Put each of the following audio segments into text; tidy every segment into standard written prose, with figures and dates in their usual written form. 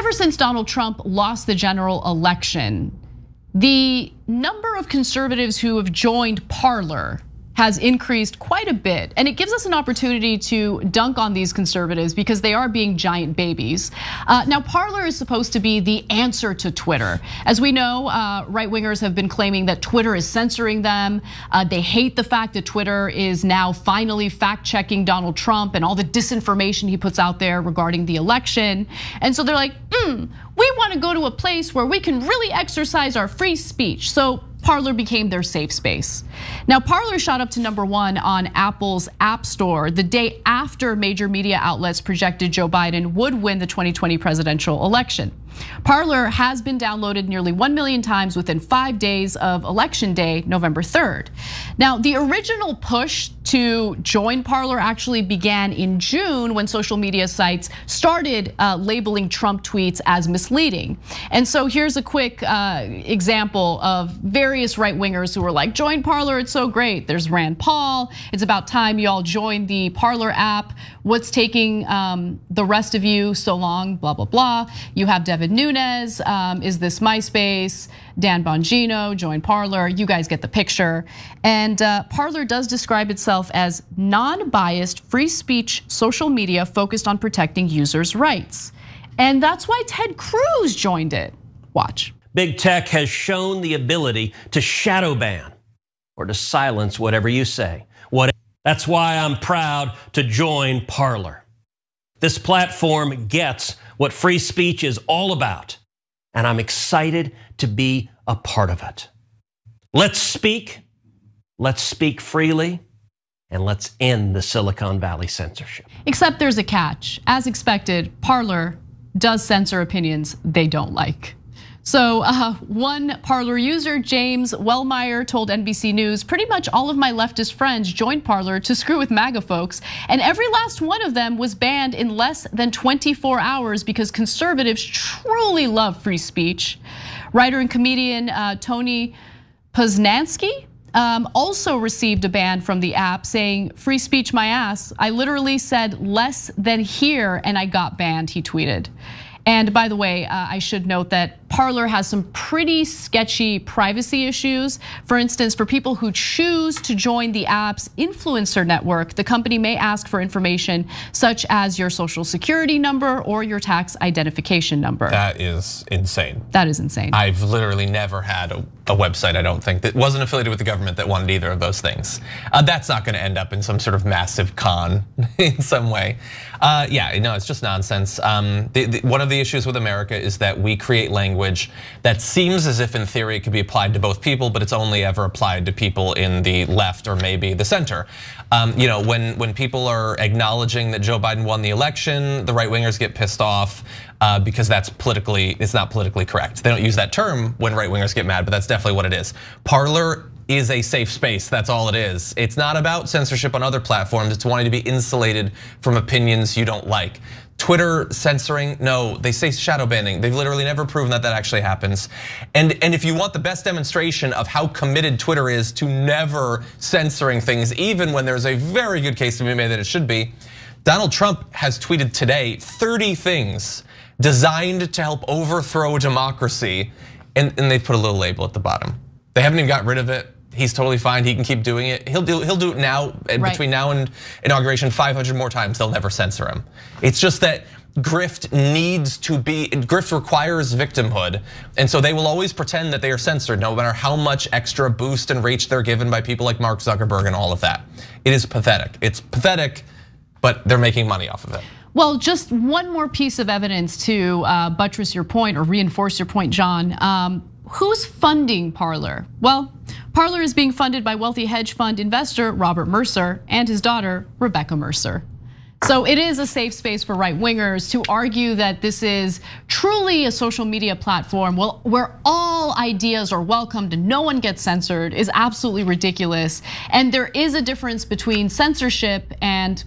Ever since Donald Trump lost the general election, the number of conservatives who have joined Parler has increased quite a bit. And it gives us an opportunity to dunk on these conservatives because they are being giant babies. Now, Parler is supposed to be the answer to Twitter. As we know, right-wingers have been claiming that Twitter is censoring them. They hate the fact that Twitter is now finally fact-checking Donald Trump and all the disinformation he puts out there regarding the election. And so they're like, we wanna go to a place where we can really exercise our free speech. So Parler became their safe space. Now, Parler shot up to #1 on Apple's App Store the day after major media outlets projected Joe Biden would win the 2020 presidential election. Parler has been downloaded nearly 1 million times within 5 days of election day, November 3rd. Now, the original push to join Parler actually began in June when social media sites started labeling Trump tweets as misleading. And so here's a quick example of various right-wingers who were like, join Parler, it's so great. There's Rand Paul, it's about time y'all join the Parler app. What's taking the rest of you so long, blah, blah, blah. You have David Nunes, is this MySpace? Dan Bongino, join Parler, you guys get the picture. And Parler does describe itself as non-biased free speech social media focused on protecting users' rights. And that's why Ted Cruz joined it. Watch. Big tech has shown the ability to shadow ban or to silence whatever you say. That's why I'm proud to join Parler. This platform gets what free speech is all about, and I'm excited to be a part of it. Let's speak freely, and let's end the Silicon Valley censorship. Except there's a catch. As expected, Parler does censor opinions they don't like. So one Parler user, James Wellmeyer, told NBC News, pretty much all of my leftist friends joined Parler to screw with MAGA folks. And every last one of them was banned in less than 24 hours because conservatives truly love free speech. Writer and comedian Tony Posnansky also received a ban from the app saying, free speech my ass. I literally said less than here and I got banned, he tweeted. And by the way, I should note that Parler has some pretty sketchy privacy issues. For instance, for people who choose to join the app's influencer network, the company may ask for information such as your social security number or your tax identification number. That is insane. That is insane. I've literally never had a website, I don't think, that wasn't affiliated with the government that wanted either of those things. That's not gonna end up in some sort of massive con in some way. Yeah, no, it's just nonsense. One of the issues with America is that we create language that seems as if in theory it could be applied to both people, but it's only ever applied to people in the left or maybe the center. You know, when people are acknowledging that Joe Biden won the election, the right wingers get pissed off because that's politically, it's not politically correct. They don't use that term when right wingers get mad, but that's definitely what it is. Parler is a safe space, that's all it is. It's not about censorship on other platforms, it's wanting to be insulated from opinions you don't like. Twitter censoring, no, they say shadow banning. They've literally never proven that that actually happens. And if you want the best demonstration of how committed Twitter is to never censoring things, even when there's a very good case to be made that it should be, Donald Trump has tweeted today 30 things designed to help overthrow democracy, and they put a little label at the bottom. They haven't even got rid of it. He's totally fine, he can keep doing it. He'll do it now, and right. Between now and inauguration, 500 more times, they'll never censor him. It's just that grift needs to be, grift requires victimhood. And so they will always pretend that they are censored, no matter how much extra boost and reach they're given by people like Mark Zuckerberg and all of that. It is pathetic, it's pathetic, but they're making money off of it. Well, just one more piece of evidence to buttress your point or reinforce your point, John. Who's funding Parler? Well, Parler is being funded by wealthy hedge fund investor Robert Mercer and his daughter, Rebecca Mercer. So it is a safe space for right-wingers to argue that this is truly a social media platform where all ideas are welcomed and no one gets censored is absolutely ridiculous. And there is a difference between censorship and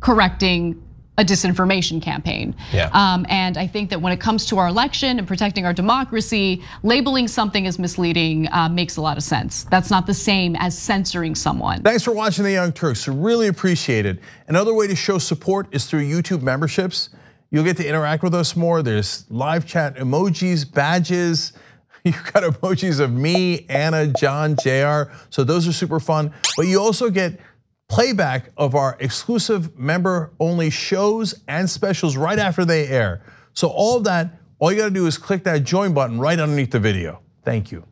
correcting a disinformation campaign. Yeah. And I think that when it comes to our election and protecting our democracy, labeling something as misleading makes a lot of sense. That's not the same as censoring someone. Thanks for watching The Young Turks, really appreciate it. Another way to show support is through YouTube memberships. You'll get to interact with us more. There's live chat emojis, badges. You've got emojis of me, Anna, John, JR. So those are super fun. But you also get playback of our exclusive member-only shows and specials right after they air. So all of that, all you gotta do is click that join button right underneath the video. Thank you.